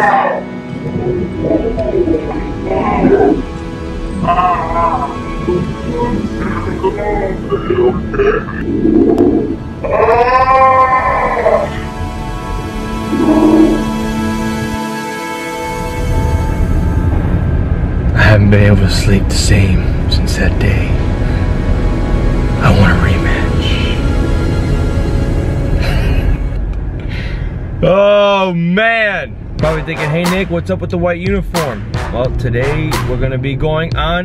I haven't been able to sleep the same since that day. I want to remake. Oh man! Probably thinking, hey Nick, what's up with the white uniform? Well, today we're gonna be going on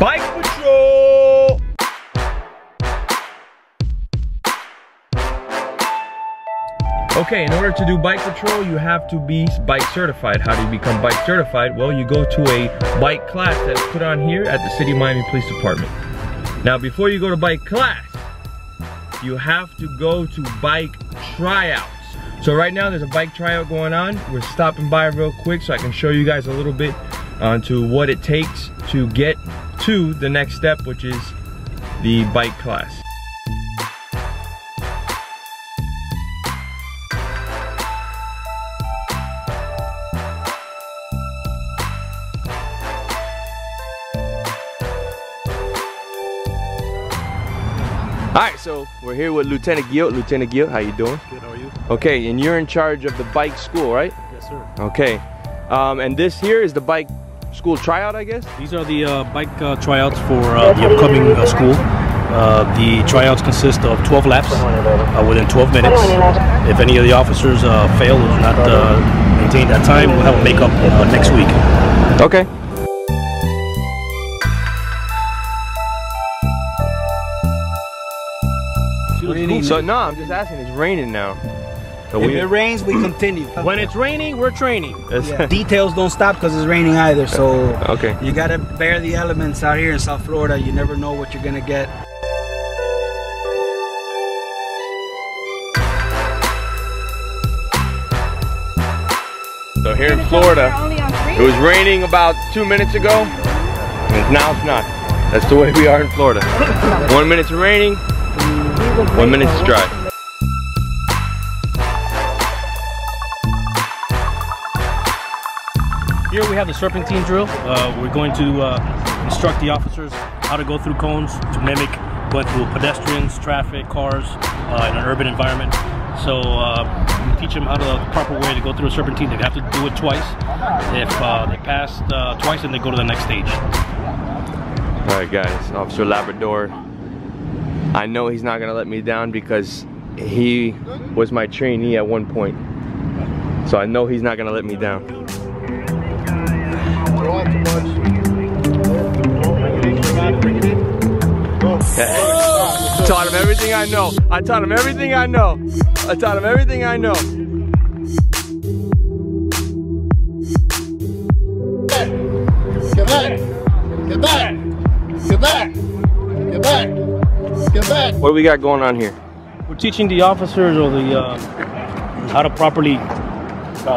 bike patrol! Okay, in order to do bike patrol, you have to be bike certified. How do you become bike certified? Well, you go to a bike class that's put on here at the City of Miami Police Department. Now, before you go to bike class, you have to go to bike tryouts. So right now there's a bike tryout going on. We're stopping by real quick so I can show you guys a little bit onto what it takes to get to the next step, which is the bike class. All right, so we're here with Lieutenant Joe. Lieutenant Joe, how you doing? Good, how are you? Okay, and you're in charge of the bike school, right? Yes, sir. Okay, and this here is the bike school tryout, I guess? These are the bike tryouts for the upcoming school. The tryouts consist of 12 laps within 12 minutes. If any of the officers fail or do not maintain that time, we'll have a makeup next week. Okay. So no, I'm just asking. It's raining now. So if it rains, we continue. When it's raining, we're training. Yeah. Details don't stop because it's raining either. So okay, you gotta bear the elements out here in South Florida. You never know what you're gonna get. So here in Florida, it was raining about 2 minutes ago, and now it's not. That's the way we are in Florida. 1 minute it's raining. 1 minute to drive. Here we have the serpentine drill. We're going to instruct the officers how to go through cones to mimic going through pedestrians, traffic, cars in an urban environment. So we teach them how to the proper way to go through a serpentine. They have to do it twice. If they pass twice, then they go to the next stage. All right, guys. Officer Labrador. I know he's not gonna let me down because he was my trainee at one point. So I know he's not gonna let me down. I taught him everything I know. I taught him everything I know. I taught him everything I know. Get back! Get back! Get back! Get back! What do we got going on here? We're teaching the officers or the how to properly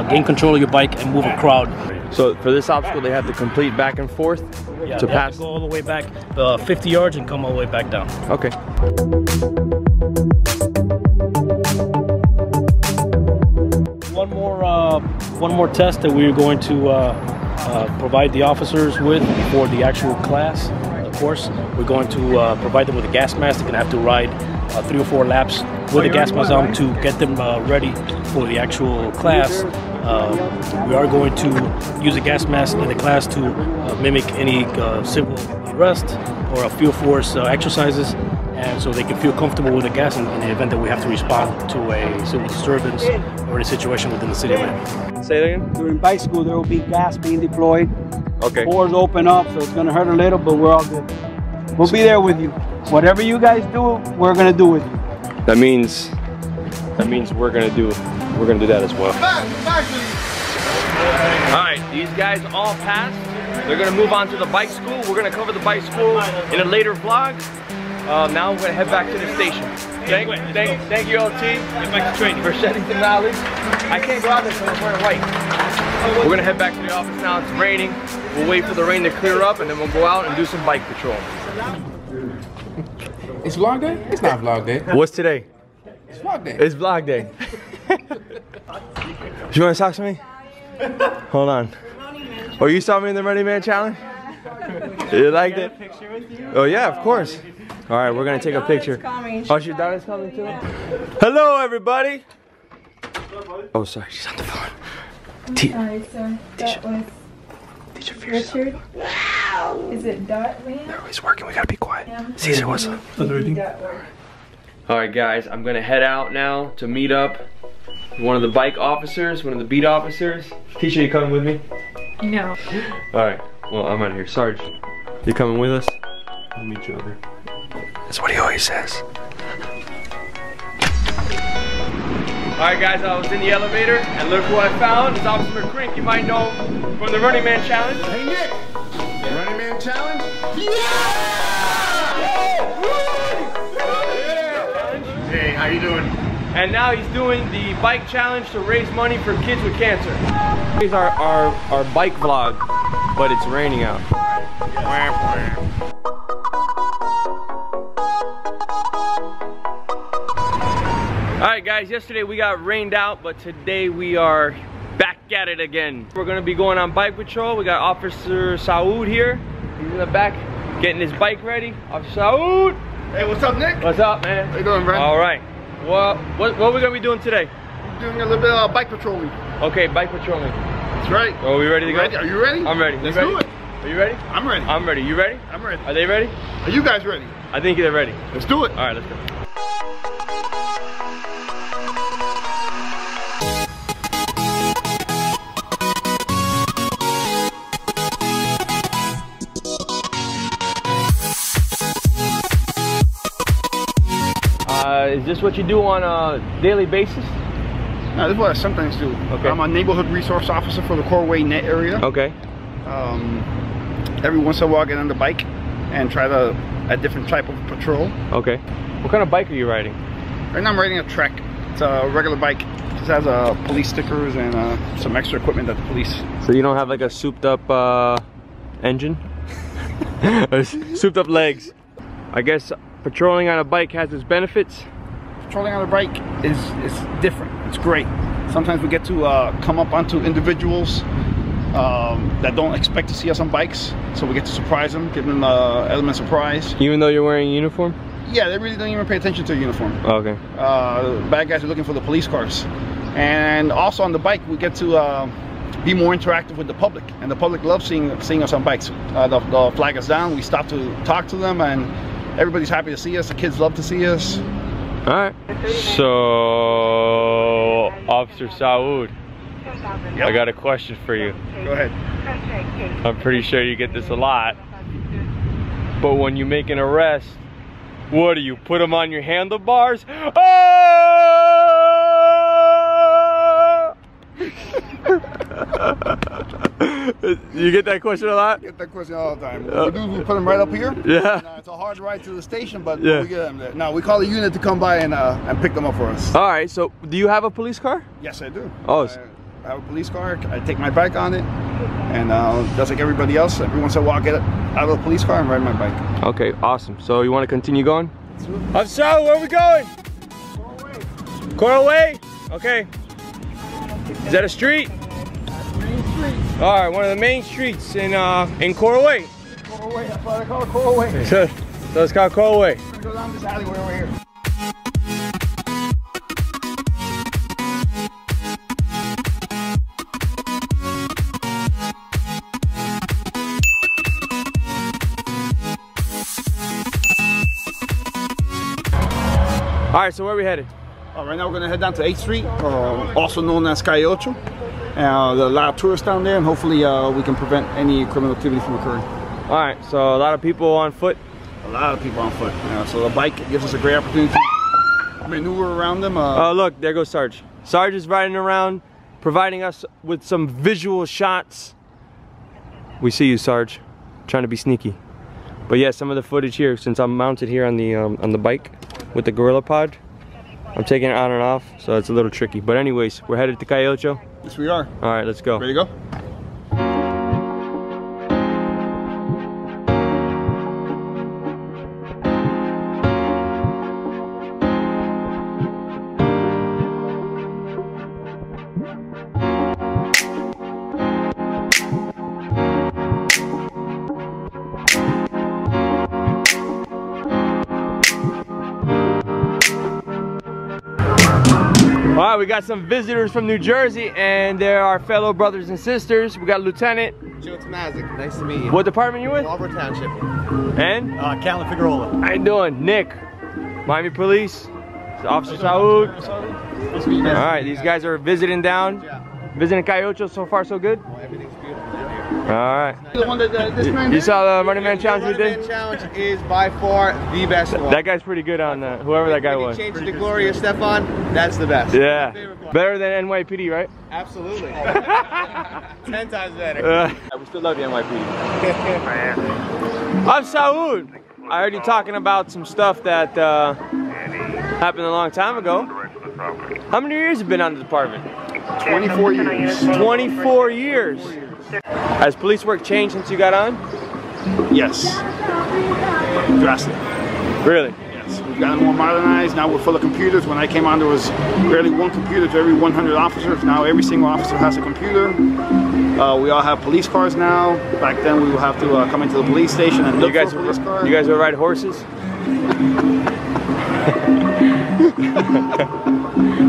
gain control of your bike and move a crowd. So for this obstacle, they have to complete back and forth to pass. Have to go all the way back 50 yards and come all the way back down. Okay. One more test that we're going to provide the officers with for the actual class. Course, we're going to provide them with a gas mask. They're going to have to ride 3 or 4 laps with the gas mask on to get them ready for the actual class. We are going to use a gas mask in the class to mimic any civil arrest or a field force exercises, and so they can feel comfortable with the gas in the event that we have to respond to a civil disturbance or a situation within the city of Miami. Say it again? During bike school, there will be gas being deployed. Okay. Doors open up, so it's gonna hurt a little, but we're all good. We'll be there with you. Whatever you guys do, we're gonna do with you. That means we're gonna do that as well. All right, these guys all passed. They're gonna move on to the bike school. We're gonna cover the bike school in a later vlog. Now we're gonna head back to the station. Thank you, LT. Get back to training for shedding the knowledge. I can't go out there because I'm wearing white. We're gonna head back to the office now. It's raining. We'll wait for the rain to clear up, and then we'll go out and do some bike patrol. It's vlog day? It's not vlog day. What's today? It's vlog day. It's vlog day. You wanna talk to me? Hold on. Oh, you saw me in the Running Man Challenge? You liked it? Oh yeah, of course. All right, we're gonna take a picture. Oh, your daughter's coming too? Hello, everybody. Oh, sorry, she's on the phone. Sorry, sir. That was Richard. Wow. Is it Dotman? They're always working. We gotta be quiet. Yeah. Caesar, what's up? All right, guys. I'm gonna head out now to meet up with one of the bike officers, one of the beat officers. Tisha, you coming with me? No. All right. Well, I'm out of here. Sarge, you coming with us? I'll meet you over. That's what he always says. Alright guys, I was in the elevator, and look who I found. It's Officer Crink, you might know him from the Running Man Challenge. Hey Nick! The Running Man Challenge? Yeah! Hey, how you doing? And now he's doing the bike challenge to raise money for kids with cancer. Here's our bike vlog, but it's raining out. Yes. Alright guys, yesterday we got rained out, but today we are back at it again. We're gonna be going on bike patrol. We got Officer Saud here. He's in the back getting his bike ready. Officer Saud! Hey, what's up, Nick? What's up, man? How you doing, bro? Alright. Well, what are we gonna be doing today? We're doing a little bit of bike patrolling. Okay, bike patrolling. That's right. Are we ready to go? Ready? Are you ready? I'm ready. Let's do it. Are you ready? I'm ready. I'm ready. You ready? I'm ready. Are they ready? Are you guys ready? I think they're ready. Let's do it. Alright, let's go. Is this what you do on a daily basis? No, this is what I sometimes do. Okay. I'm a neighborhood resource officer for the Corway Net area. Okay. Every once in a while I get on the bike and try a different type of patrol. Okay. What kind of bike are you riding? Right now I'm riding a Trek. It's a regular bike. It has police stickers and some extra equipment that the police... So you don't have like a souped up engine? Souped up legs. I guess patrolling on a bike has its benefits. Patrolling on a bike is different. It's great. Sometimes we get to come up onto individuals that don't expect to see us on bikes, so we get to surprise them, give them element of surprise. Even though you're wearing a uniform? Yeah, they really don't even pay attention to a uniform. Okay. Bad guys are looking for the police cars, and also on the bike we get to be more interactive with the public, and the public loves seeing us on bikes. They'll flag us down. We stop to talk to them, and everybody's happy to see us. The kids love to see us. Alright. So, Officer Saud, yep. I got a question for you. Go ahead. I'm pretty sure you get this a lot. But when you make an arrest, what do you, put them on your handlebars? Oh! You get that question a lot? I get that question all the time. What we do is we put them right up here. Yeah. It's a hard ride to the station, but yeah, we get them there. No, we call a unit to come by and pick them up for us. All right. So, do you have a police car? Yes, I do. Oh. I have a police car. I take my bike on it, and just like everybody else, every once in a while I get out of the police car and ride my bike. Okay, awesome. So you want to continue going? I'm sorry. Where are we going? Corway. Corway? Okay. Is that a street? All right, one of the main streets in Corway. Corway, that's why they call it Corway. So it's called Corway. We're gonna go down this alleyway over here. All right, so where are we headed? Right now we're gonna head down to 8th Street, also known as Calle Ocho. There are a lot of tourists down there, and hopefully we can prevent any criminal activity from occurring. All right, so a lot of people on foot? A lot of people on foot. Yeah, so the bike gives us a great opportunity to maneuver around them. Look, there goes Sarge. Sarge is riding around, providing us with some visual shots. We see you, Sarge. Trying to be sneaky. But yeah, some of the footage here, since I'm mounted here on the bike with the gorilla pod, I'm taking it on and off, so it's a little tricky. But anyways, we're headed to Calle Ocho. Yes, we are. All right, let's go. Ready to go? Alright, we got some visitors from New Jersey, and they're our fellow brothers and sisters. We got Lieutenant Joe Tomazak, nice to meet you. What department you in? Auburn Township. And? Catelyn Figarola. How you doing? Nick, Miami Police, Officer Saud. Alright, these guys are visiting down. Visiting Calle Ocho, so far so good? Oh, everything's beautiful down here. Alright. The one that, this man you saw the Running Man Challenge we did? The Running Man Challenge is by far the best one. That guy's pretty good on whoever that guy was. If you change it to Gloria Stefan, that's the best. Yeah. Better than NYPD, right? Absolutely. 10 times better. We still love you, NYPD. I'm Saud. I heard you talking about some stuff that happened a long time ago. How many years have you been on the department? 24 years. 24 years. Has police work changed since you got on? Yes. Drastically. Really? Yes. We've gotten more modernized. Now we're full of computers. When I came on, there was barely one computer to every 100 officers. Now every single officer has a computer. We all have police cars now. Back then, we would have to come into the police station and look for a police car. You guys would ride horses?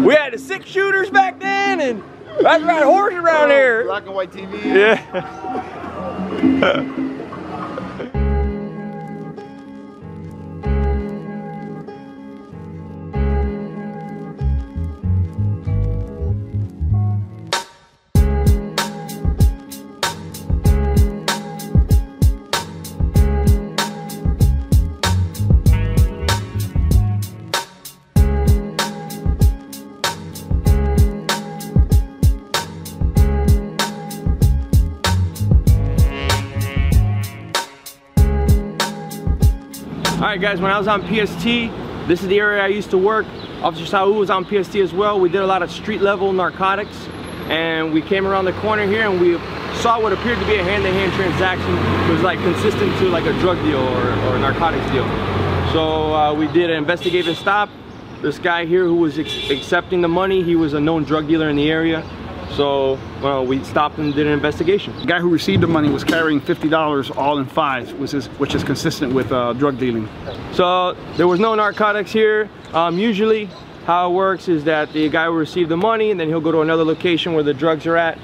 We had the 6-shooters back then, and I was riding horses around here. Black and white TV. Yeah. Alright guys, when I was on PST, this is the area I used to work. Officer Saud was on PST as well. We did a lot of street level narcotics, and we came around the corner here and we saw what appeared to be a hand-to-hand transaction. It was like consistent to like a drug deal or a narcotics deal. So we did an investigative stop. This guy here who was accepting the money, he was a known drug dealer in the area. So, well, we stopped and did an investigation. The guy who received the money was carrying $50 all in fives, which is consistent with drug dealing. So, there was no narcotics here. Usually, how it works is that the guy will receive the money, and then he'll go to another location where the drugs are at,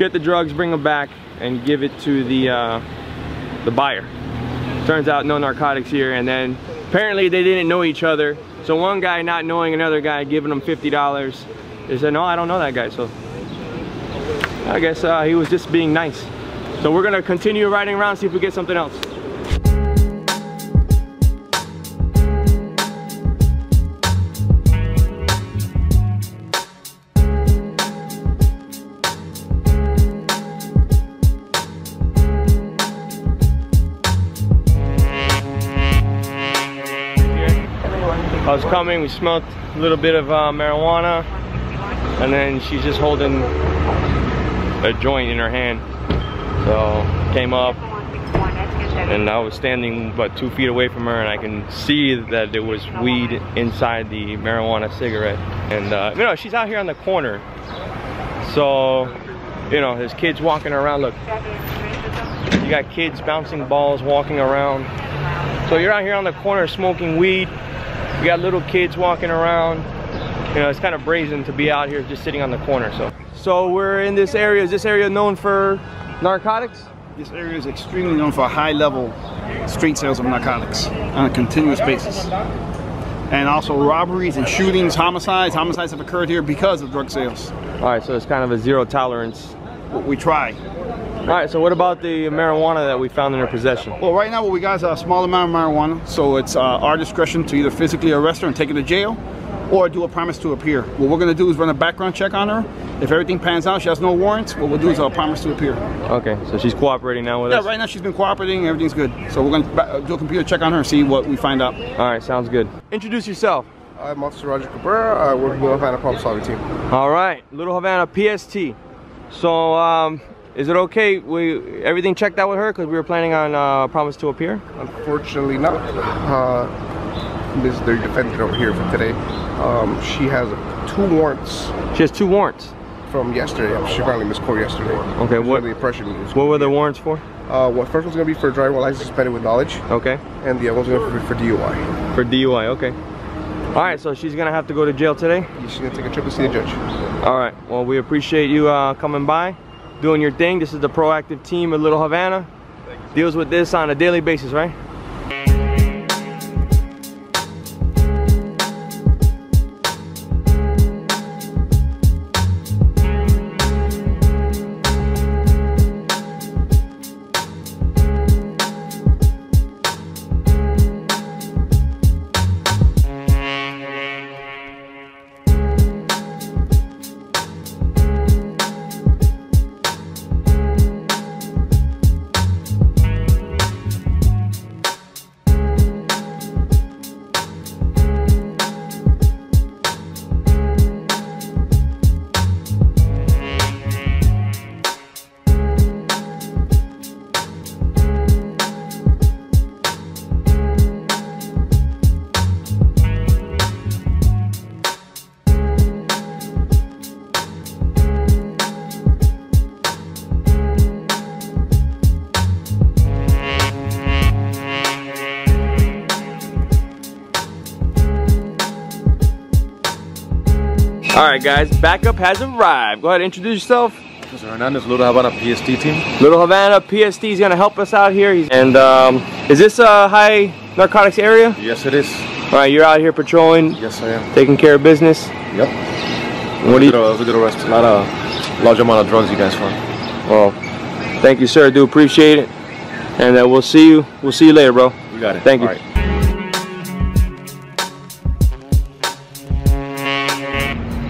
get the drugs, bring them back, and give it to the buyer. Turns out, no narcotics here, and then apparently they didn't know each other. So one guy not knowing another guy, giving him $50. They said, no, I don't know that guy, so I guess he was just being nice. So we're gonna continue riding around, see if we get something else. I was coming, we smelled a little bit of marijuana, and then she's just holding a joint in her hand, so came up and I was standing about 2 feet away from her, and I can see that there was weed inside the marijuana cigarette. And you know, she's out here on the corner, so you know, there's kids walking around. Look, you got kids bouncing balls, walking around. So you're out here on the corner smoking weed, you got little kids walking around. You know, it's kind of brazen to be out here just sitting on the corner. So we're in this area. Is this area known for narcotics? This area is extremely known for high level street sales of narcotics on a continuous basis. And also robberies and shootings, homicides. Homicides have occurred here because of drug sales. All right, so it's kind of a zero tolerance. We try. All right, so what about the marijuana that we found in her possession? Well, right now what we got is a small amount of marijuana. So it's our discretion to either physically arrest her and take her to jail, or do a promise to appear. What we're gonna do is run a background check on her. If everything pans out, she has no warrants, what we'll do is a promise to appear. Okay, so she's cooperating now with us? Yeah, right now she's been cooperating, everything's good. So we're gonna do a computer check on her and see what we find out. All right, sounds good. Introduce yourself. I'm Officer Roger Cabrera. I work with Little Havana Problem Solving Team. All right, Little Havana PST. So, is it okay? Everything checked out with her? Because we were planning on promise to appear? Unfortunately not. This is their defendant over here for today. She has 2 warrants. She has 2 warrants? From yesterday. She finally missed court yesterday. Okay, what the impression was. What were the warrants for? Well, first one's going to be for driving while license suspended with knowledge. Okay. And the other one's going to be for DUI. For DUI, okay. Alright, so she's gonna have to go to jail today? She's gonna take a trip to see the judge. Alright, well, we appreciate you coming by, doing your thing. This is the proactive team at Little Havana. Deals with this on a daily basis, right? Alright guys, backup has arrived. Go ahead and introduce yourself. Officer Hernandez, Little Havana PST team. Little Havana PST is going to help us out here. And is this a high narcotics area? Yes it is. Alright, you're out here patrolling? Yes I am. Taking care of business? Yep. What do you... That was a good arrest. Not a large amount of drugs you guys found. Well, thank you sir, I do appreciate it. And we'll see you later bro. You got it. Thank you. All right.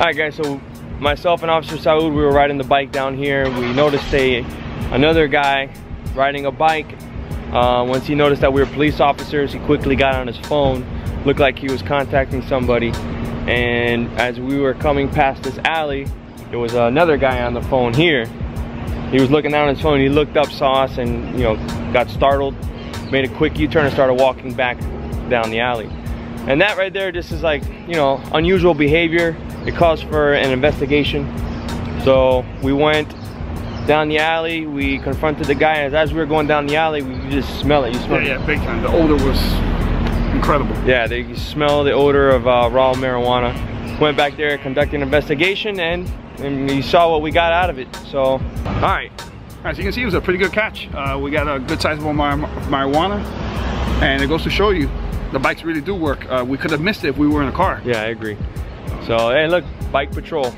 Alright guys, so myself and Officer Saud, we were riding the bike down here. We noticed another guy riding a bike. Once he noticed that we were police officers, he quickly got on his phone. Looked like he was contacting somebody. And as we were coming past this alley, there was another guy on the phone here. He was looking down on his phone, he looked up, saw us, and you know, got startled, made a quick U-turn and started walking back down the alley. And that right there just is like, you know, unusual behavior. It calls for an investigation. So we went down the alley, we confronted the guy, and as we were going down the alley, we could just smell it. You smell it? Yeah, big time. The odor was incredible. Yeah, you smell the odor of raw marijuana. Went back there, conducted an investigation, and you saw what we got out of it. So, all right. All right, so you can see it was a pretty good catch. We got a good sizable marijuana, and it goes to show you, the bikes really do work. We could have missed it if we were in a car. Yeah, I agree. So, hey look, bike patrol.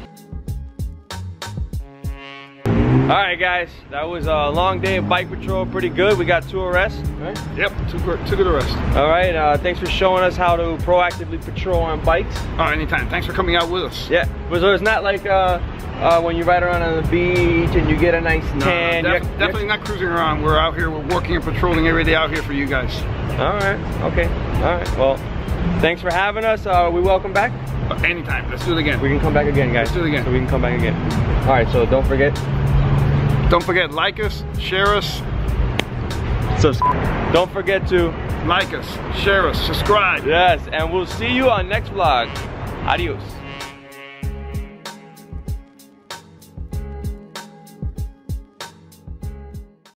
Alright guys, that was a long day of bike patrol, pretty good. We got two arrests, right? Yep, two good arrests. Alright, thanks for showing us how to proactively patrol on bikes. Alright, anytime. Thanks for coming out with us. Yeah, but it's not like when you ride around on the beach and you get a nice tan. No, definitely not cruising around. We're out here, we're working and patrolling every day out here for you guys. Alright, okay. Alright, well, thanks for having us. We welcome back. Anytime, let's do it again. We can come back again, guys. Let's do it again. So we can come back again. All right, so don't forget, like us, share us, subscribe. Don't forget to like us, share us, subscribe. Yes, and we'll see you on next vlog. Adios.